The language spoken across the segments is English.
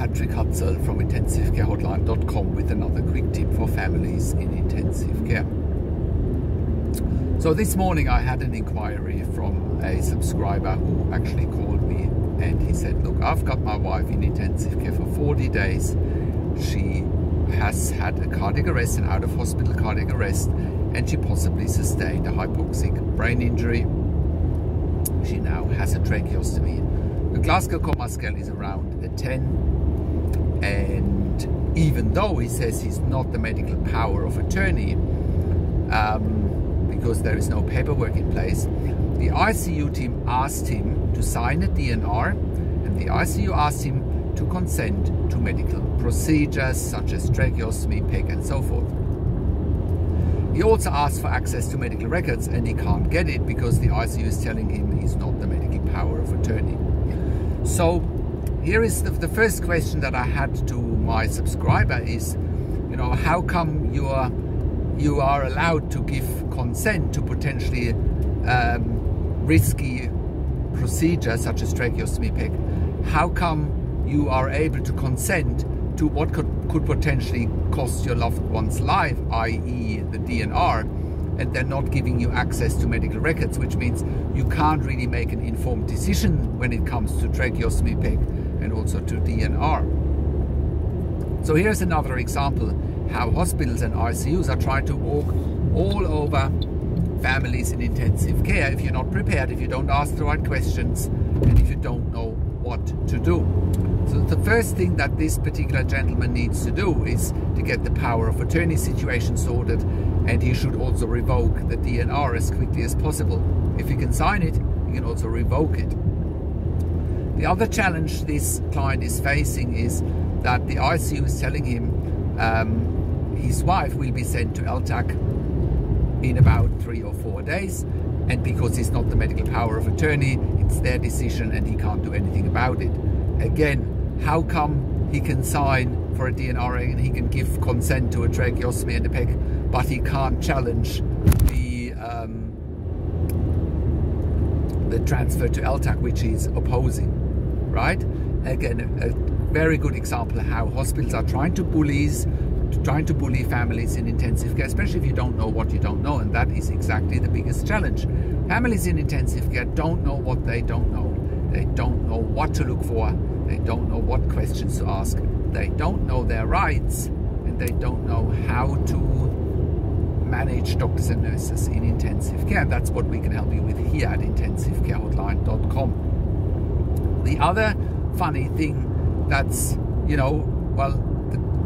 Patrik Hutzel from intensivecarehotline.com with another quick tip for families in intensive care. So this morning I had an inquiry from a subscriber who actually called me, and he said, look, I've got my wife in intensive care for 40 days. She has had a cardiac arrest, an out of hospital cardiac arrest, and she possibly sustained a hypoxic brain injury. She now has a tracheostomy. The Glasgow Coma Scale is around a 10, and even though he says he's not the medical power of attorney, because there is no paperwork in place, the ICU team asked him to sign a DNR, and the ICU asked him to consent to medical procedures such as tracheostomy, PEG, and so forth. He also asked for access to medical records, and he can't get it because the ICU is telling him he's not the medical power of attorney. So here is the first question that I had to my subscriber is, you know, how come you are allowed to give consent to potentially risky procedures such as tracheostomy, PEG? How come you are able to consent to what could potentially cost your loved one's life, i.e. the DNR, and they're not giving you access to medical records, which means you can't really make an informed decision when it comes to tracheostomy, PEG, and also to DNR. So here's another example how hospitals and ICUs are trying to walk all over families in intensive care if you're not prepared, if you don't ask the right questions, and if you don't know what to do. So the first thing that this particular gentleman needs to do is to get the power of attorney situation sorted, and he should also revoke the DNR as quickly as possible. If he can sign it, he can also revoke it. The other challenge this client is facing is that the ICU is telling him his wife will be sent to LTAC in about 3 or 4 days, and because he's not the medical power of attorney, it's their decision and he can't do anything about it. Again, how come he can sign for a DNR and he can give consent to a tracheostomy and a PEG, but he can't challenge the transfer to LTAC, which he's opposing, right? Again, a very good example of how hospitals are trying to bully families in intensive care, especially if you don't know what you don't know, and that is exactly the biggest challenge. Families in intensive care don't know what they don't know. They don't know what to look for. They don't know what questions to ask. They don't know their rights, and they don't know how to manage doctors and nurses in intensive care. And that's what we can help you with here at intensivecarehotline.com. The other funny thing that's, you know, well,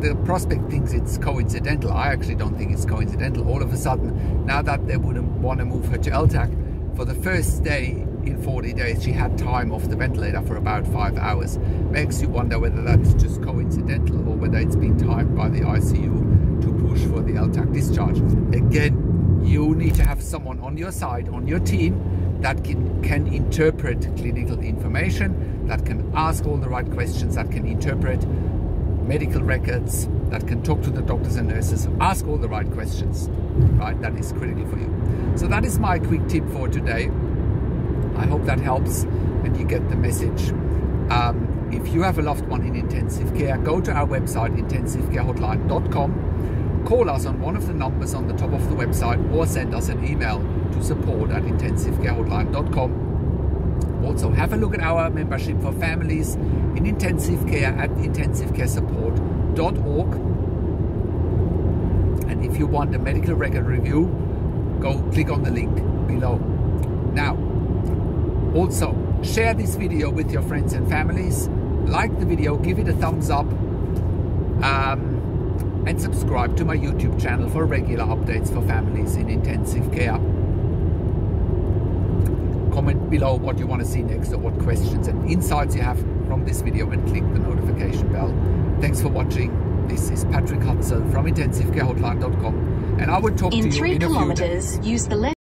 the prospect thinks it's coincidental. I actually don't think it's coincidental. All of a sudden, now that they wouldn't want to move her to LTAC, for the first day in 40 days, she had time off the ventilator for about 5 hours. Makes you wonder whether that's just coincidental or whether it's been timed by the ICU to push for the LTAC discharge. Again, you need to have someone on your side, on your team, that can interpret clinical information, that can ask all the right questions, that can interpret medical records, that can talk to the doctors and nurses, ask all the right questions, right? That is critical for you. So that is my quick tip for today. I hope that helps and you get the message. If you have a loved one in intensive care, go to our website, intensivecarehotline.com, call us on one of the numbers on the top of the website, or send us an email to support@intensivecarehotline.com. Also, have a look at our membership for families in intensive care at intensivecaresupport.org. And if you want a medical record review, go click on the link below. Now, also, share this video with your friends and families, like the video, give it a thumbs up, and subscribe to my YouTube channel for regular updates for families in intensive care. Comment below what you want to see next or what questions and insights you have from this video, and click the notification bell. Thanks for watching. This is Patrik Hutzel from intensivecarehotline.com, and I will talk to you in a few days. Use the left.